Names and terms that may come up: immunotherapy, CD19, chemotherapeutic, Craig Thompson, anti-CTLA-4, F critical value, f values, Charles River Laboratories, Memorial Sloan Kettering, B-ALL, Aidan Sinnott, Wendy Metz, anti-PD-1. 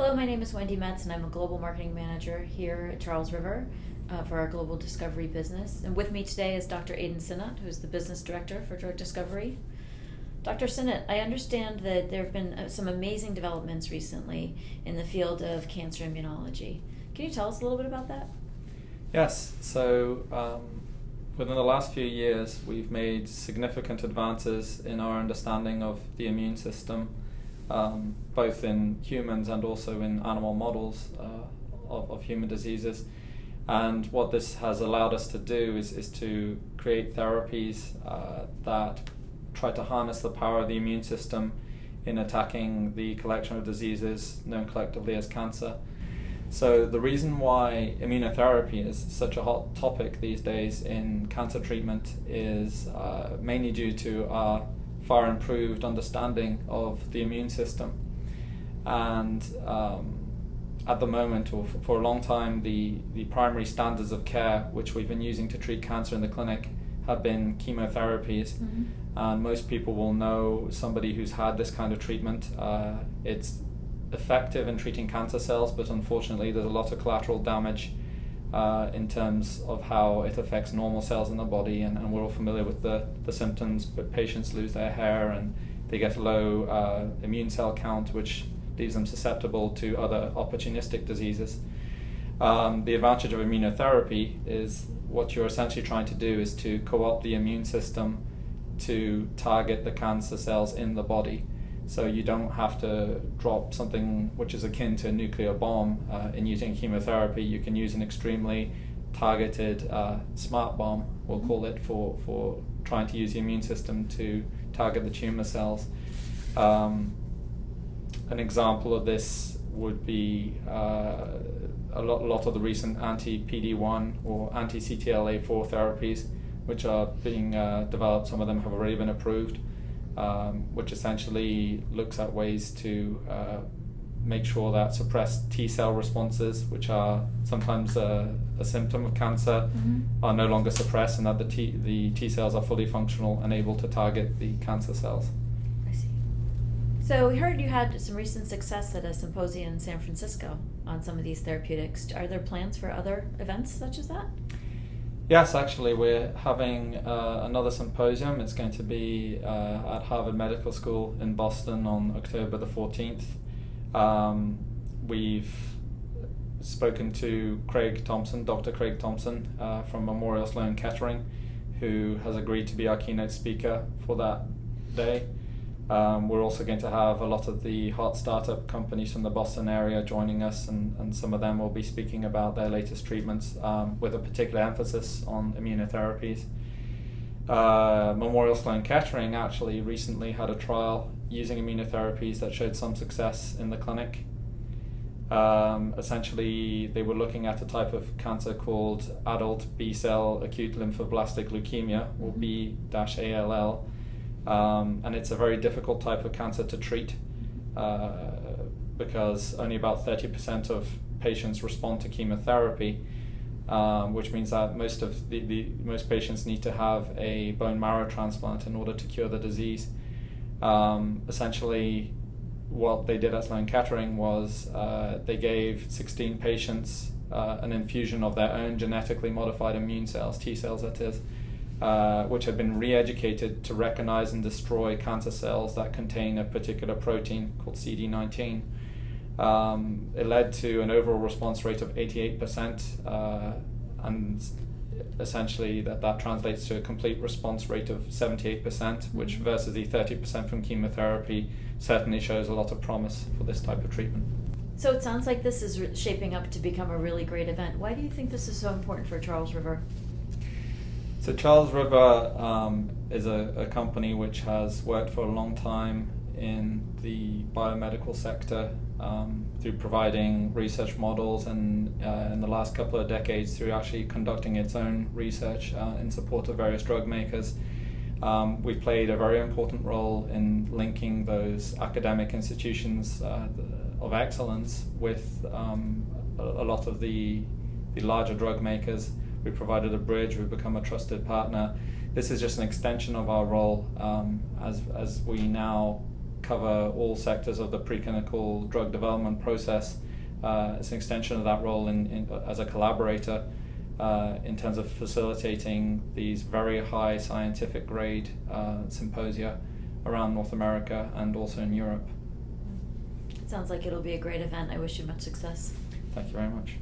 Hello, my name is Wendy Metz, and I'm a global marketing manager here at Charles River for our global discovery business. And with me today is Dr. Aidan Sinnott, who's the business director for drug discovery. Dr. Sinnott, I understand that there have been some amazing developments recently in the field of cancer immunology. Can you tell us a little bit about that? Yes. So within the last few years, we've made significant advances in our understanding of the immune system, both in humans and also in animal models of human diseases. And what this has allowed us to do is to create therapies that try to harness the power of the immune system in attacking the collection of diseases known collectively as cancer. So the reason why immunotherapy is such a hot topic these days in cancer treatment is mainly due to our far improved understanding of the immune system. And at the moment, or for a long time, the primary standards of care which we've been using to treat cancer in the clinic have been chemotherapies. Mm-hmm. And most people will know somebody who's had this kind of treatment. It's effective in treating cancer cells, but unfortunately there's a lot of collateral damage in terms of how it affects normal cells in the body, and we're all familiar with the symptoms, but patients lose their hair and they get a low immune cell count, which leaves them susceptible to other opportunistic diseases. The advantage of immunotherapy is what you're essentially trying to do is to co-opt the immune system to target the cancer cells in the body. So you don't have to drop something which is akin to a nuclear bomb. In using chemotherapy, you can use an extremely targeted smart bomb, we'll call it, for trying to use the immune system to target the tumor cells. An example of this would be a lot of the recent anti-PD-1 or anti-CTLA-4 therapies which are being developed. Some of them have already been approved. Which essentially looks at ways to make sure that suppressed T-cell responses, which are sometimes a symptom of cancer, mm-hmm. are no longer suppressed, and that the T-cells are fully functional and able to target the cancer cells. I see. So we heard you had some recent success at a symposium in San Francisco on some of these therapeutics. Are there plans for other events such as that? Yes, actually, we're having another symposium. It's going to be at Harvard Medical School in Boston on October the 14th. We've spoken to Craig Thompson, Dr. Craig Thompson from Memorial Sloan Kettering, who has agreed to be our keynote speaker for that day. We're also going to have a lot of the hot startup companies from the Boston area joining us, and some of them will be speaking about their latest treatments with a particular emphasis on immunotherapies. Memorial Sloan Kettering actually recently had a trial using immunotherapies that showed some success in the clinic. Essentially, they were looking at a type of cancer called adult B-cell acute lymphoblastic leukemia, or B-ALL. And it's a very difficult type of cancer to treat because only about 30% of patients respond to chemotherapy, which means that most patients need to have a bone marrow transplant in order to cure the disease. Essentially, what they did at Sloan Kettering was they gave 16 patients an infusion of their own genetically modified immune cells, T cells that is, which have been re-educated to recognize and destroy cancer cells that contain a particular protein called CD19. It led to an overall response rate of 88%, and essentially that translates to a complete response rate of 78%, which versus the 30% from chemotherapy certainly shows a lot of promise for this type of treatment. So it sounds like this is shaping up to become a really great event. Why do you think this is so important for Charles River? So Charles River is a company which has worked for a long time in the biomedical sector through providing research models, and in the last couple of decades through actually conducting its own research in support of various drug makers. We've played a very important role in linking those academic institutions of excellence with a lot of the larger drug makers. We provided a bridge, we've become a trusted partner. This is just an extension of our role as we now cover all sectors of the preclinical drug development process. It's an extension of that role as a collaborator in terms of facilitating these very high scientific grade symposia around North America and also in Europe. Sounds like it'll be a great event. I wish you much success. Thank you very much.